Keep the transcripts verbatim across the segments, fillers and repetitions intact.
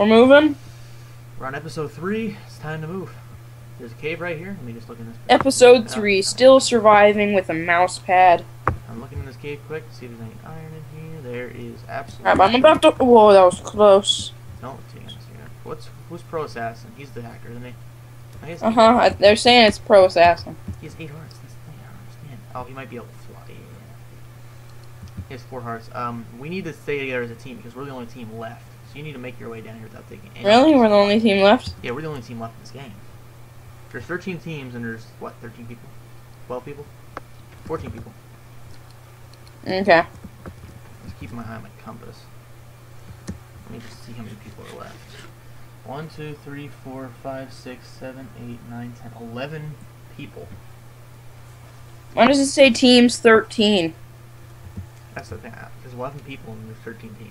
We're moving. We're on episode three. It's time to move. There's a cave right here. Let me just look in this. Episode oh. three. Still surviving with a mouse pad. I'm looking in this cave quick to see if there's any iron in here. There is absolutely. Right, I'm about to. Whoa, that was close. No, it's here. What's who's Pro Assassin? He's the hacker, isn't he? Uh huh. They're saying it's Pro Assassin. He has eight hearts. That's eight hearts, man. Oh, he might be able to fly. Yeah. He has four hearts. Um, we need to stay together as a team because we're the only team left. So you need to make your way down here without taking any. Really? We're the only team left? Yeah, we're the only team left in this game. There's thirteen teams and there's, what, thirteen people? twelve people? fourteen people. Okay. Just keep my eye on my compass. Let me just see how many people are left. one, two, three, four, five, six, seven, eight, nine, ten, eleven people. Why does it say teams thirteen? That's the thing. There's eleven people and there's thirteen teams.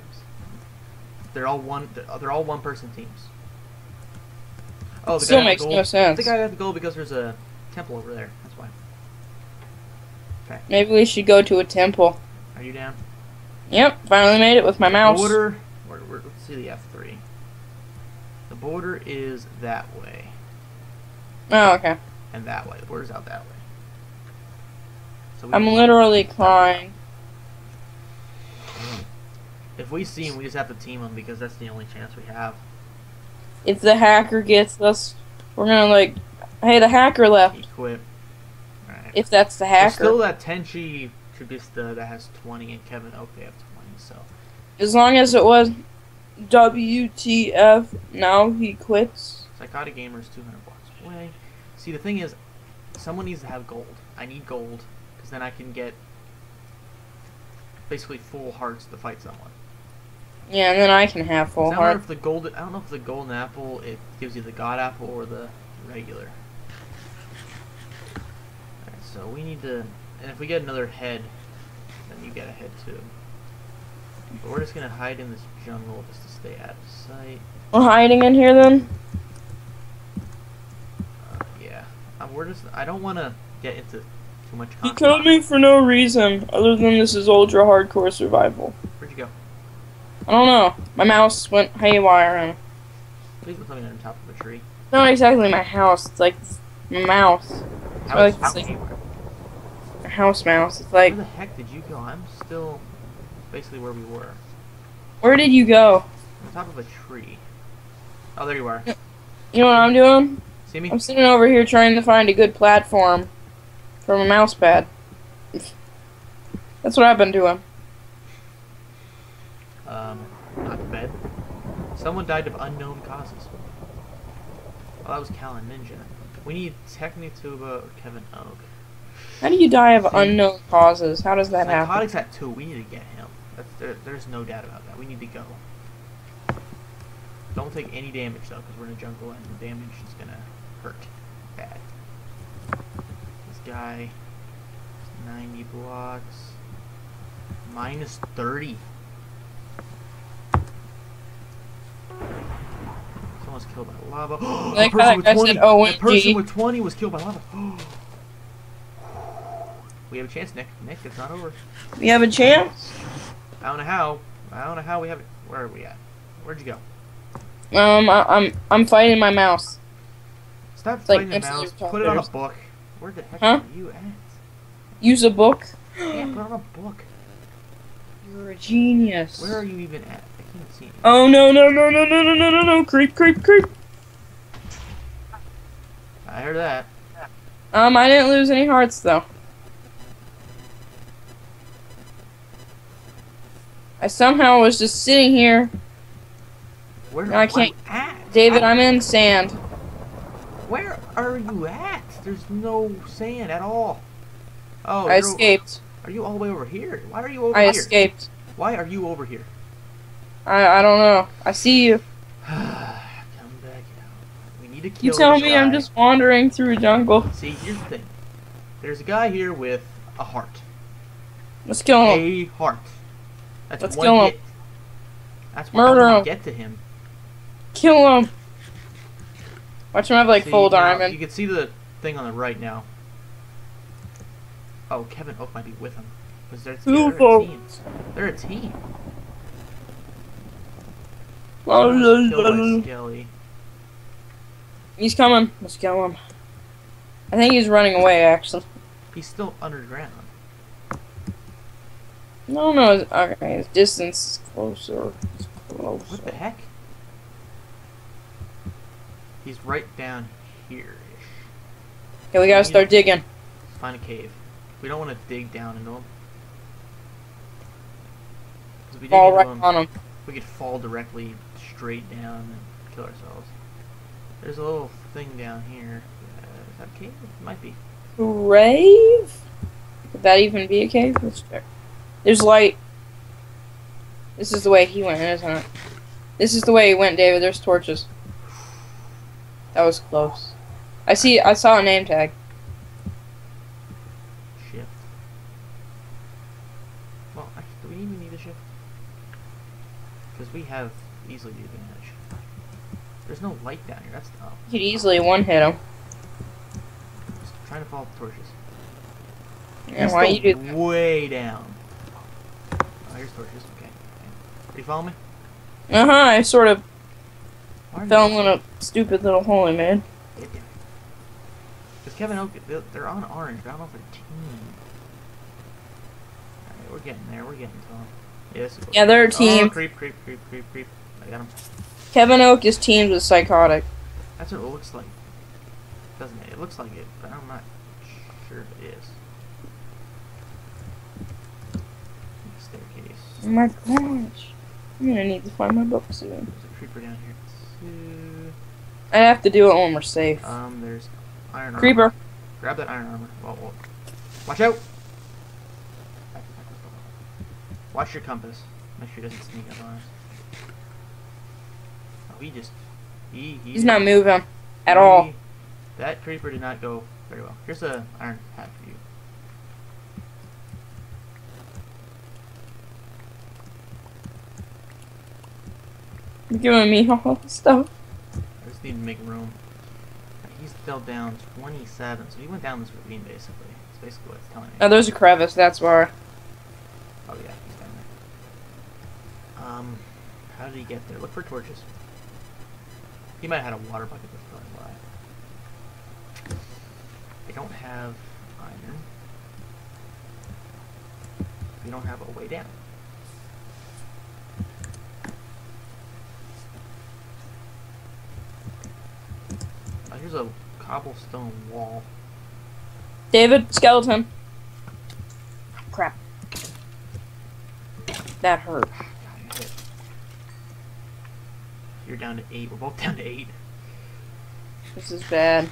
They're all one. They're all one-person teams. Oh, the still guy makes the goal, no sense. The guy got the goal because there's a temple over there. That's why. Okay. Maybe we should go to a temple. Are you down? Yep. Finally made it with my mouse. Border. We're, we're, let's see the F three. The border is that way. Oh, okay. And that way. The border's out that way. So I'm literally crying. If we see him, we just have to team him because that's the only chance we have. If the hacker gets us, we're gonna like, hey, the hacker left. He quit. All right. If that's the hacker. There's still that Tenchi Tibista that has twenty and Kevin Oak they have twenty. So as long as it was W T F, now he quits. Psychotic Gamers two hundred blocks away. See, the thing is, someone needs to have gold. I need gold because then I can get basically full hearts to fight someone. Yeah, and then I can have full heart. If the golden, I don't know if the golden apple, it gives you the god apple or the regular. Alright, so we need to, and if we get another head, then you get a head too. But we're just gonna hide in this jungle just to stay out of sight. We're hiding in here then? Uh, yeah. Um, we're just, I don't wanna get into too much content. He killed me for no reason, other than this is ultra hardcore survival. Where'd you go? I don't know. My mouse went haywire and... Please put something on top of a tree. It's not exactly my house. It's like my mouse. House, like house, like a house mouse. It's like... Where the heck did you go? I'm still basically where we were. Where did you go? On top of a tree. Oh, there you are. You know what I'm doing? See me? I'm sitting over here trying to find a good platform for my mouse pad. That's what I've been doing. Um, not to bed. Someone died of unknown causes. Well, that was Kalan Ninja. We need Technotuba or Kevin Oak. How do you die of See, unknown causes? How does that Psychotic's happen? Psychotic's at two. We need to get him. That's, there, there's no doubt about that. We need to go. Don't take any damage, though, because we're in a jungle and the damage is going to hurt bad. This guy is ninety blocks. Minus thirty. Was killed by lava. Like that person with twenty was killed by lava. We have a chance, Nick. Nick, it's not over. We have a chance? I don't know how. I don't know how we have it. Where are we at? Where'd you go? Um, I, I'm I'm fighting my mouse. Stop it's fighting like the mouse. Put it on a book. Where the heck huh? are you at? Use a book? Yeah, put on a book. You're a genius. Where are you even at? Oh no no no no no no no no no creep creep creep. I heard that. Um I didn't lose any hearts though. I somehow was just sitting here. Where now I can't at? David, I'm in sand. Where are you at? There's no sand at all. Oh, I escaped. Are you all the way over here? Why are you over I here? I escaped. Why are you over here? I I don't know. I see you. Come back out. We need to kill You tell me guy. I'm just wandering through a jungle. See, here's the thing. There's a guy here with a heart. Let's kill him. A heart. That's Let's one kill him. Hit. That's Murder him. Get to him. Kill him. Watch him have like see, full diamond. You can see the thing on the right now. Oh, Kevin Oak might be with him. Because they're, they're a team. They're a team. Skelly. He's coming. Let's kill him. I think he's running away, actually. He's still underground. No, no. Okay, his distance is closer. It's closer. What the heck? He's right down here. Okay, we gotta start digging. Find a cave. We don't want to dig down into him. If we dig fall into right him, on him. We could fall directly straight down and kill ourselves. There's a little thing down here. Uh, is that a cave? It might be. Grave? Could that even be a cave? Let's check. There's light. This is the way he went, isn't it? This is the way he went, David. There's torches. That was close. I see. I saw a name tag. Shift. Well, actually, do we even need a shift? Because we have easily the advantage. There's no light down here. That's tough. You could easily one-hit him. Just trying to follow the torches. And why you do that? Way down. Oh, here's torches. Okay. Are you following me? Uh huh. I sort of fell in a stupid little hole I made. Because Kevin Oak, they're on orange. They're on over team. All right, we're getting there. We're getting to them. Yes. Yeah, yeah, they're a team. Oh, creep, creep, creep, creep, creep. I got him. Kevin Oak is teamed with Psychotic. That's what it looks like, doesn't it? It looks like it, but I'm not sure if it is. Staircase. Oh my gosh. I'm gonna need to find my book soon. There's a creeper down here too. I have to do it when we're safe. Um, there's iron armor. Creeper. Grab that iron armor. Whoa, whoa. Watch out! Watch your compass. Make sure it doesn't sneak up on us. He just, he, he, he's not moving at he, all. That creeper did not go very well. Here's a iron hat for you. You're giving me all the stuff. I just need to make room. He's still down twenty-seven, so he went down this ravine basically. That's basically what it's telling me. Oh, there's a crevice. That's where. Oh yeah, he's down there. Um, how did he get there? Look for torches. He might have had a water bucket that's going by. They don't have iron. We don't have a way down. Oh, here's a cobblestone wall. David, skeleton. Crap. That hurt. You're down to eight. We're both down to eight. This is bad.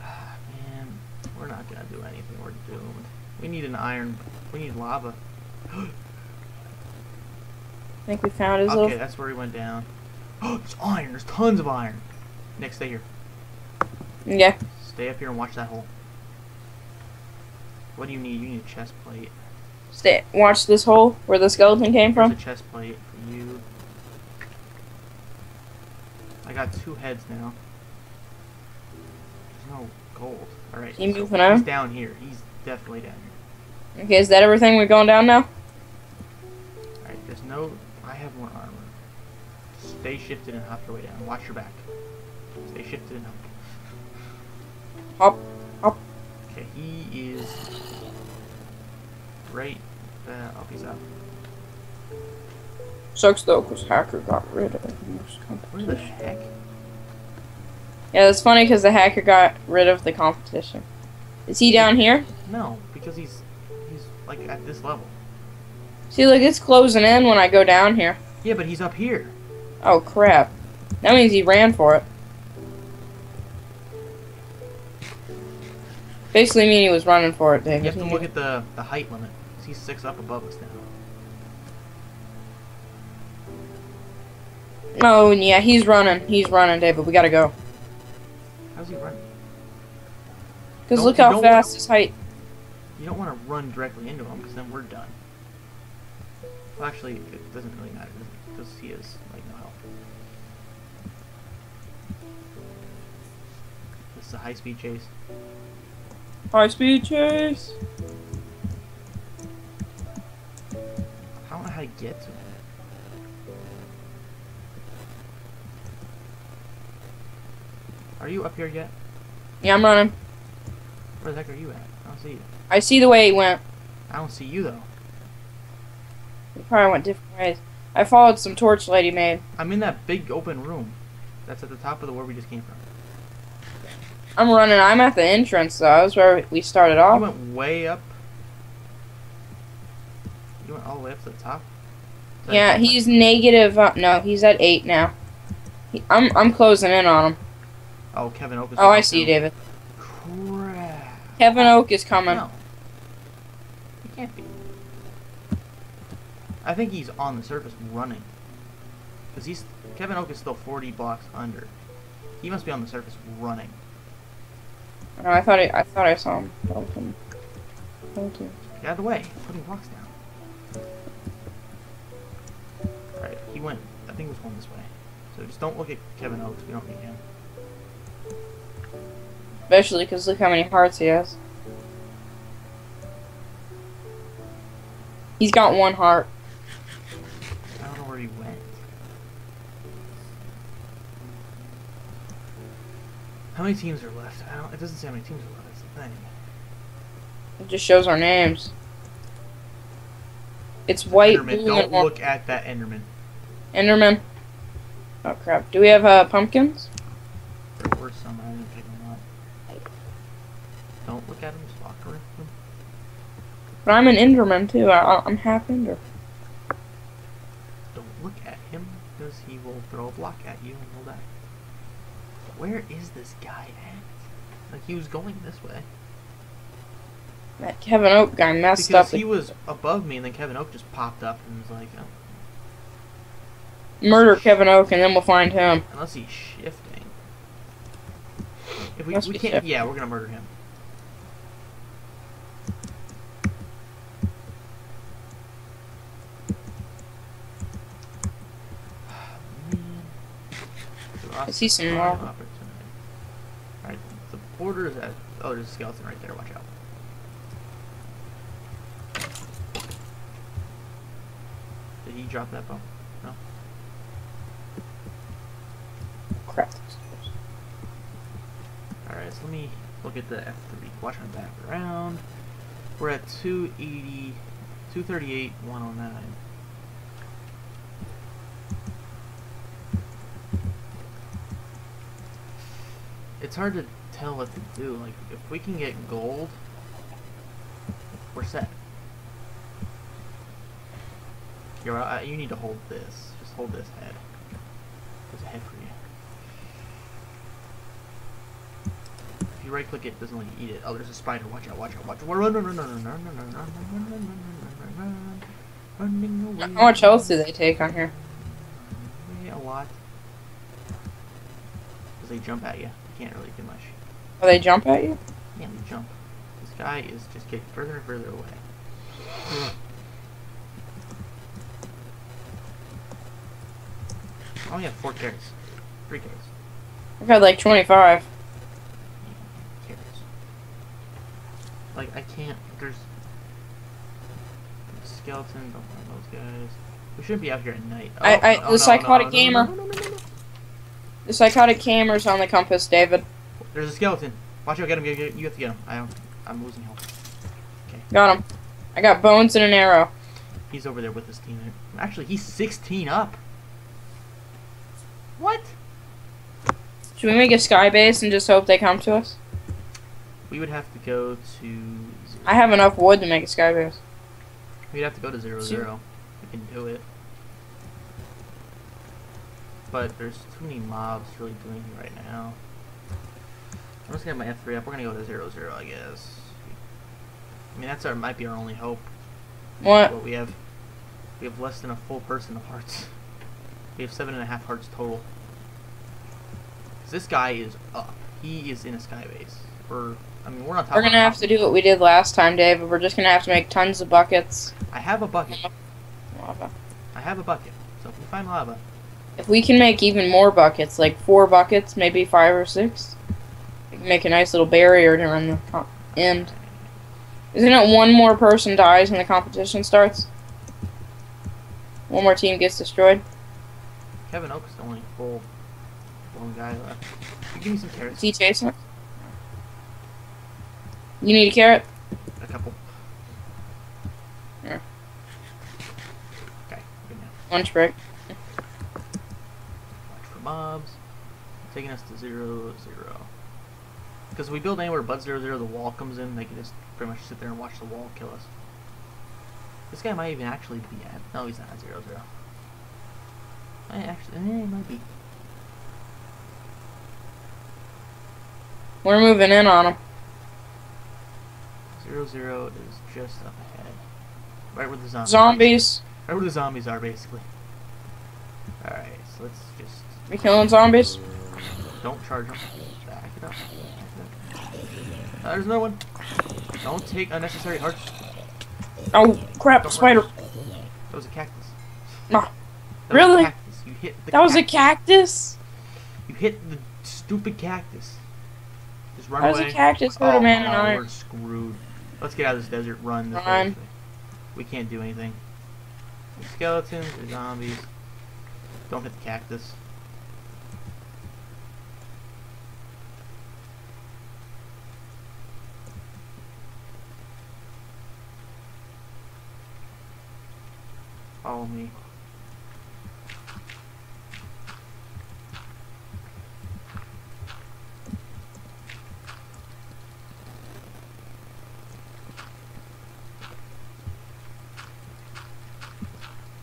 Ah, man, we're not gonna do anything. We're doomed. We need an iron. We need lava. I think we found his. Okay, little... that's where he went down. Oh, it's iron. There's tons of iron. Nick, stay here. Yeah. Stay up here and watch that hole. What do you need? You need a chest plate. Stay. Watch this hole where the skeleton came Here's from. A chest plate for you. I got two heads now. There's no gold. Alright, so he's out? down here. He's definitely down here. Okay, is that everything? We're going down now? Alright, there's no... I have more armor. Stay shifted and hop your way down. Watch your back. Stay shifted and hop. Hop. Hop. Okay, he is... right up. He's up. Sucks though, because Hacker got rid of the heck? Yeah, that's funny because the Hacker got rid of the competition. Is he down here? No, because he's he's like at this level. See, look, it's closing in when I go down here. Yeah, but he's up here. Oh crap! That means he ran for it. Basically, mean he was running for it. Dang. You have to look at the the height limit. He's six up above us now. Oh, yeah, he's running. He's running, David. We gotta go. How's he running? Because look how fast his height... You don't want to run directly into him, because then we're done. Well, actually, it doesn't really matter, because he is, like, no help. This is a high-speed chase. High-speed chase! I don't know how to get to him. Are you up here yet? Yeah, I'm running. Where the heck are you at? I don't see you. I see the way he went. I don't see you, though. He probably went different ways. I followed some torchlight he made. I'm in that big open room. That's at the top of the where we just came from. I'm running. I'm at the entrance, though. That's where we started off. You went way up. You went all the way up to the top? Yeah, he's negative. Uh, no, he's at eight now. He, I'm I'm closing in on him. Oh, Kevin Oak is coming. Oh, I see you, David. Crap. Kevin Oak is coming. No. He can't be. I think he's on the surface running. Because he's Kevin Oak is still forty blocks under. He must be on the surface running. Oh, I thought I, I thought I saw him. Thank you. Get out of the way. Putting blocks down. Alright, he went. I think it was going this way. So just don't look at Kevin Oak. We don't need him. Especially because look how many hearts he has. He's got one heart. I don't know where he went. How many teams are left? I don't, it doesn't say how many teams are left. That's the thing. It just shows our names. It's white. Enderman. Don't look at that Enderman. Enderman. Oh crap. Do we have uh, pumpkins? There were some. I didn't pick them up. Don't look at them. Just walk around them. But I'm an Enderman too. I, I'm half Ender. Don't look at him because he will throw a block at you and you'll die. Where is this guy at? Like he was going this way. That Kevin Oak guy messed because up. Because he was above me, and then Kevin Oak just popped up and was like, oh. Murder Kevin Oak, and then we'll find him. Unless he's shifting. If we, we can't, yeah, we're gonna murder him. I see some more. All right, the border is at. Oh, there's a skeleton right there. Watch out. Did he drop that bomb? No. Crap. Alright, so let me look at the F three. Watch my back around. We're at two eighty, two thirty-eight, one oh nine. It's hard to tell what to do. Like, if we can get gold, we're set. You're, uh, you need to hold this. Just hold this head. There's a head for you. If you right click it, it doesn't let you eat it. Oh, there's a spider. Watch out, watch out, watch out. Run, run, run, run, run, run, run, run, run, run, run, run. How much else do they take on here? Yeah, a lot. Because they jump at you. They can't really do much. Oh, they jump at you? Yeah, they jump. This guy is just getting further and further away. I only have four carries. Three carries. I've had like twenty-five. Yeah, carries. Like, I can't. There's. there's skeletons. Don't mind those guys. We shouldn't be out here at night. Oh, I. I oh, the no, psychotic no, gamer. No, no, no, no, no, no. The psychotic gamer's on the compass, David. There's a skeleton. Watch out, get him. Get, get, you have to get him. I don't, I'm losing health. Okay. Got him. I got bones and an arrow. He's over there with his team. Actually, he's sixteen up. What? Should we make a sky base and just hope they come to us? We would have to go to zero. I have enough wood to make a sky base. We'd have to go to zero zero. We can do it. But there's too many mobs really doing it right now. I'm just gonna have my F three up. We're gonna go to zero zero, I guess. I mean, that's our might be our only hope. What? But we have we have less than a full person of hearts. We have seven and a half hearts total. This guy is up. He is in a sky base. Or I mean, we're not. We're gonna have to do what we did last time, Dave. We're just gonna have to make tons of buckets. I have a bucket. Lava. I have a bucket. So if we find lava. If we can make even more buckets, like four buckets, maybe five or six, we can make a nice little barrier to run the end. Isn't it one more person dies and the competition starts? One more team gets destroyed. Kevin Oak is the only full blown guy left. Give me some carrots. Do you chase it? You need a carrot? A couple. Yeah. Okay, good now. Lunch break. Watch for mobs. Taking us to zero, zero. Because if we build anywhere but zero, zero, the wall comes in, they can just pretty much sit there and watch the wall kill us. This guy might even actually be at... No, he's not at zero, zero. I actually... Eh, he might be. We're moving in on him. Zero, zero is just up ahead. Right where the zombies... Zombies! Are. Right where the zombies are, basically. Alright, so let's just... We killing zombies? Don't charge them. Back it up. Back it up. Uh, there's another one. Don't take unnecessary hearts. Oh, crap, don't spider. Worry. That was a cactus. No. That really? Was cactus. You hit the that cactus. was a cactus? You hit the stupid cactus. Just run that away. That was a cactus. Oh, man, no, and we're screwed. Let's get out of this desert. Run this way. We can't do anything. There's skeletons, there's zombies. Don't hit the cactus. Follow me.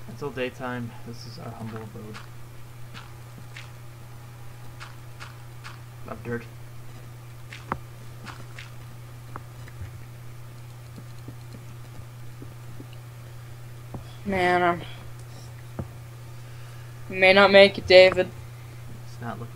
Until daytime, this is our humble abode. Love dirt. Man, I may not make it, David. It's not looking